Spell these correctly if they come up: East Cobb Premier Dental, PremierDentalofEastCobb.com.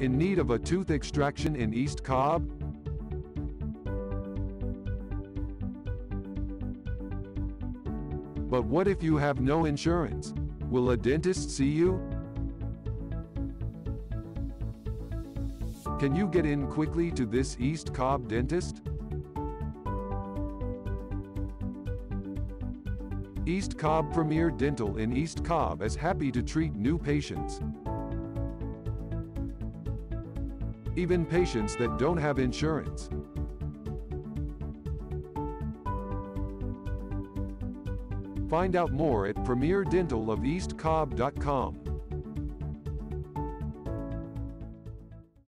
In need of a tooth extraction in East Cobb? But what if you have no insurance? Will a dentist see you? Can you get in quickly to this East Cobb dentist? East Cobb Premier Dental in East Cobb is happy to treat new patients. Even patients that don't have insurance. Find out more at PremierDentalofEastCobb.com.